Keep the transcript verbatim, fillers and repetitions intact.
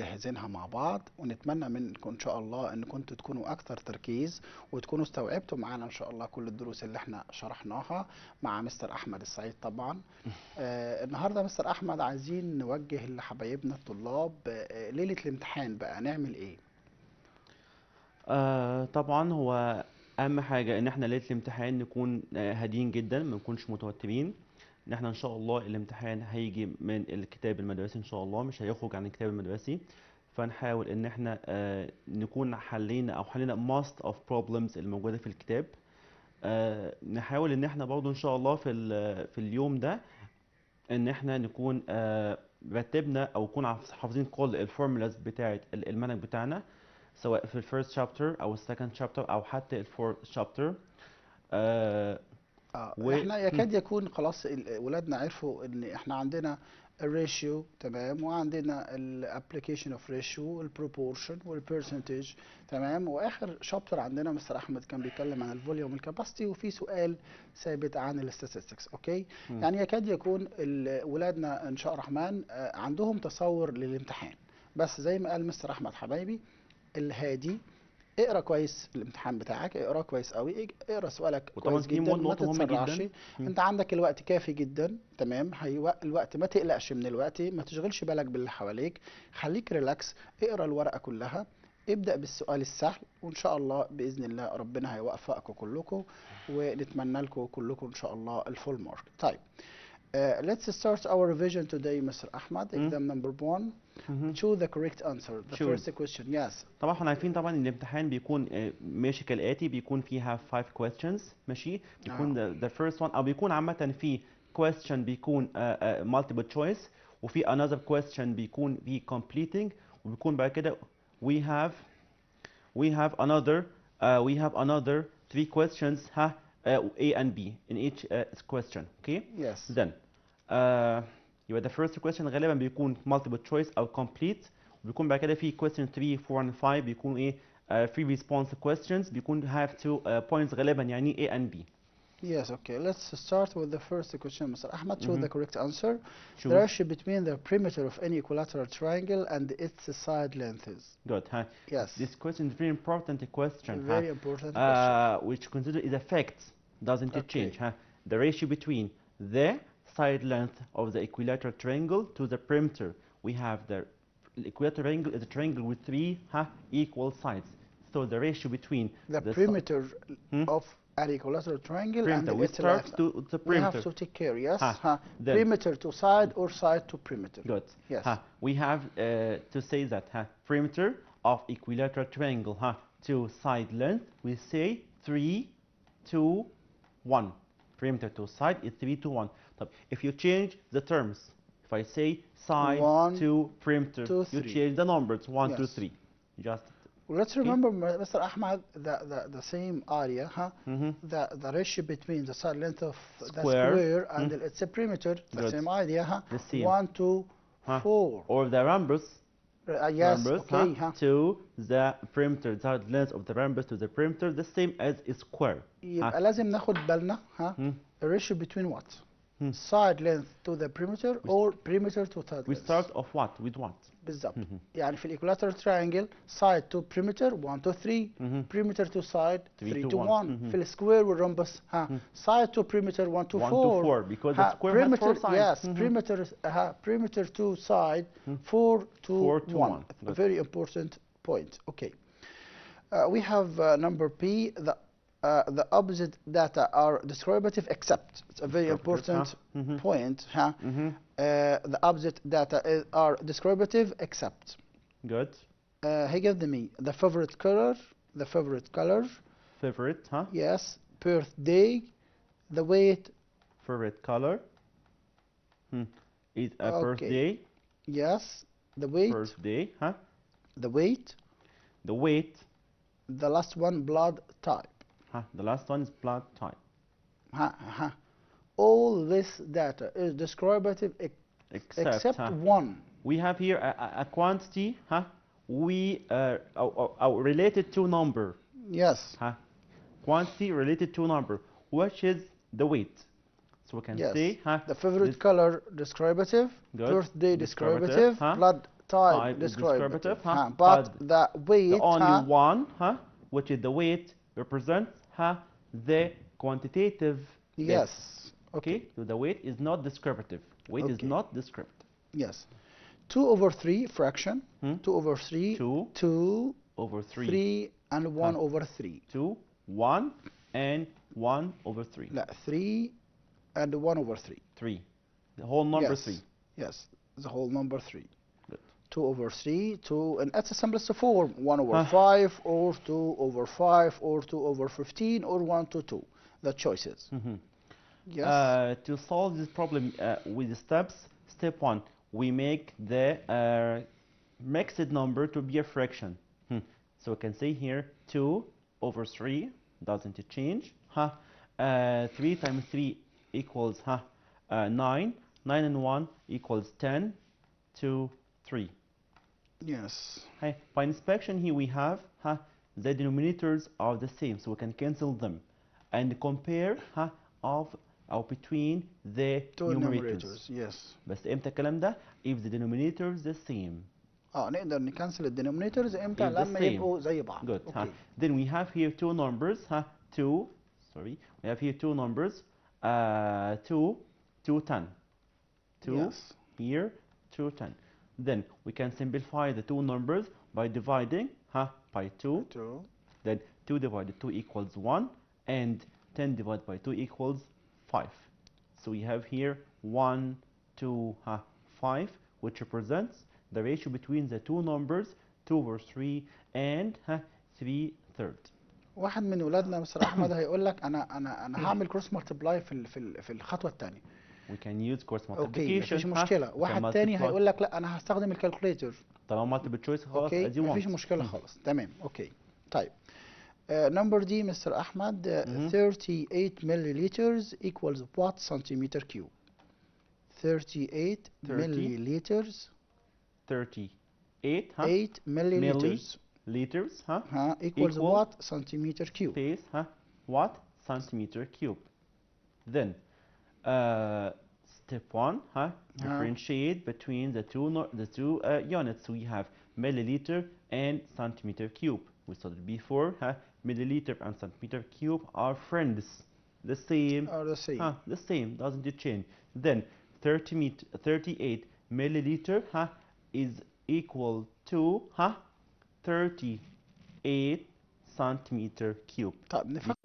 جاهزينها مع بعض، ونتمنى منكم ان شاء الله ان كنتوا تكونوا اكثر تركيز وتكونوا استوعبتوا معانا ان شاء الله كل الدروس اللي احنا شرحناها مع مستر احمد السعيد. طبعا آه النهارده مستر احمد عايزين نوجه لحبايبنا الطلاب آه ليله الامتحان بقى نعمل ايه؟ آه طبعا هو اهم حاجه ان احنا ليله الامتحان نكون هاديين جدا، ما نكونش متوترين، ان احنا ان شاء الله الامتحان هيجي من الكتاب المدرسي ان شاء الله، مش هيخرج عن الكتاب المدرسي، فنحاول ان احنا آه نكون حلينا او حلينا most of problems الموجوده في الكتاب. آه نحاول ان احنا برضو ان شاء الله في في اليوم ده ان احنا نكون آه رتبنا او نكون حافظين كل الفورمولاز بتاعه المنهج بتاعنا، سواء في الفيرست شابتر او السكند شابتر او حتى الفورث شابتر. آه اه و... احنا يكاد يكون خلاص ولادنا عرفوا ان احنا عندنا الريشيو، تمام، وعندنا الابلكيشن اوف ريشيو، البروبورشن والبرسنتج، تمام، واخر شابتر عندنا مستر احمد كان بيتكلم عن الفوليوم والكاباسيتي، وفي سؤال ثابت عن الاستاتستكس. اوكي م. يعني يكاد يكون ولادنا ان شاء الرحمن عندهم تصور للامتحان، بس زي ما قال مستر احمد حبايبي الهادي، اقرا كويس في الامتحان بتاعك، اقرا كويس قوي، اقرا سؤالك كويس جدا، ما تتسرعش، انت عندك الوقت كافي جدا، تمام، هيوق... الوقت ما تقلقش من الوقت، ما تشغلش بالك باللي حواليك، خليك ريلاكس، اقرا الورقه كلها، ابدا بالسؤال السهل، وان شاء الله باذن الله ربنا هيوفقكم كلكم، ونتمنى لكم كلكم ان شاء الله الفول مارك. طيب Uh, let's start our revision today, Mister Ahmed. Mm -hmm. Exam number one. Mm -hmm. Choose the correct answer. The sure. first question, yes. طبعا احنا عارفين طبعا ان الامتحان بيكون uh, ماشي كالاتي، بيكون فيها five questions، ماشي، بيكون oh. the, the first one، او بيكون عامة في question بيكون uh, uh, multiple choice، وفي another question بيكون في completing، وبيكون بعد كده we have we have another uh, we have another three questions ها Uh, A and B in each uh, question. Okay. Yes. Then, uh, يبقى the first question غالبا بيكون multiple choice أو complete، وبيكون بعد كده في question three, four and five بيكون إيه uh, free response questions، بيكون have two uh, points غالبا، يعني A and B. Yes. Okay. Let's start with the first question, Mister Ahmed. Choose mm-hmm. the correct answer. Choose. The ratio between the perimeter of any equilateral triangle and its side length is. Good. Huh? Yes. This question is a very important question. Very huh? important uh, question. Which considers its effects, doesn't okay. it change? Huh? The ratio between the side length of the equilateral triangle to the perimeter. We have the equilateral triangle is a triangle with three huh, equal sides. So the ratio between the, the perimeter hmm? of an equilateral triangle perimeter. and we start to the perimeter. We have to take care, yes. Ha. Ha. Perimeter to side or side to perimeter. Good. Yes. Ha. We have uh, to say that ha. perimeter of equilateral triangle ha. to side length. We say three, two, one. Perimeter to side is three to one. If you change the terms, if I say side one, to perimeter, two, you change the numbers one, yes. two, three. Just. Let's remember, Mister Ahmed, the, the, the same area, huh? mm-hmm. the, the ratio between the side length of square. the square and mm-hmm. its perimeter, the Good. same idea, huh? the same. one, two, huh? four. Or the rhombus, uh, yes, rhombus okay, huh? Huh? to the perimeter, the side length of the rhombus to the perimeter, the same as a square. يبقى huh? لازم ناخد بالنا huh? mm-hmm. the ratio between what? Mm-hmm. side length to the perimeter we or perimeter to side length. We start of what? With what? بالظبط. يعني في الايكولاترال تريانجل سايد تو بريمتر one to three، بريمتر تو سايد three to one. في السكوير والرومبس ها سايد تو بريمتر one to four، because the square has four sides. Yes, perimeter ها perimeter to side four to one. A very important point. Okay. Uh, we have uh, number P. The Uh, the opposite data are descriptive except. It's a very important huh? point. Huh? Mm-hmm. uh, the opposite data is, are descriptive except. Good. Uh, he gave me the favorite color, the favorite color. Favorite, huh? Yes. Birthday, the weight. Favorite color. Hmm. Is a okay. birthday. Yes. The weight. Birthday, huh? The weight. The weight. The last one, blood type. Huh, the last one is blood type. Huh, huh. All this data is descriptive ex except, except huh. one. We have here a, a, a quantity huh? we uh, are, are related to number. Yes. Huh? Quantity related to number, which is the weight. So we can yes. say huh? the favorite color descriptive, Good. birthday descriptive, descriptive huh? blood type descriptive, descriptive huh? Huh? But, but the weight, the only huh? one, huh? which is the weight, represents huh? the quantitative. Yes. Depth. Okay. Okay. So the weight is not descriptive. Weight okay. is not descriptive. Yes. Two over three fraction. Hmm? Two over three. Two. Two over three. Three and one huh? over three. Two, one, and one over three. No, three, and one over three. Three. The whole number yes. three. Yes. The whole number three. Good. Two over three, two, and that's the simplest form. One over huh. five, or two over five, or two over fifteen, or one to two. The choices. Mm-hmm. Yes. Uh, to solve this problem uh, with the steps, step one, we make the uh, mixed number to be a fraction. Hmm. So we can say here two over three doesn't change. Huh? Uh, three times three equals huh? uh, nine. nine and one equals ten, two, three. Yes. Hey, by inspection here we have huh, the denominators are the same, so we can cancel them and compare huh, of or between the two numerators. numerators. Yes. بس امتى الكلام ده if the denominator is the same. اه نقدر نكنسل الدينومينيتورز امتى لما يبقوا زي بعض. Good. Okay. Huh. Then we have here two numbers, huh? two. Sorry, we have here two numbers, uh, two, two, ten. two yes. here, two, ten. Then we can simplify the two numbers by dividing huh, by two. two. Then two divided two equals one, and ten divided by two equals five. So we have here one, two, huh, five, which represents the ratio between the two numbers, two over three and huh, three thirds. واحد من ولادنا مستر أحمد هيقول لك أنا أنا أنا هعمل كروس مالتبلاي في في في الخطوة الثانية. We can use cross multiplication. مفيش مشكلة. واحد تاني هيقول لك لا أنا هستخدم الكالكوليتر. طالما multiple choice خلاص. أدي مفيش مشكلة خالص. تمام. أوكي. طيب. Number D, مستر أحمد, thirty-eight milliliters equals what centimeter cube? thirty-eight milliliters. thirty-eight. eight milliliters. Liters. Huh? Equals what centimeter cube? Space. Huh? What centimeter cube? Then. Uh, step one, huh? huh? differentiate between the two no the two uh, units. We have milliliter and centimeter cube. We saw it before. Huh? Milliliter and centimeter cube are friends. The same. Are the same. Huh? The same. Doesn't it change? Then thirty-eight milliliter huh? is equal to huh? thirty-eight centimeter cube.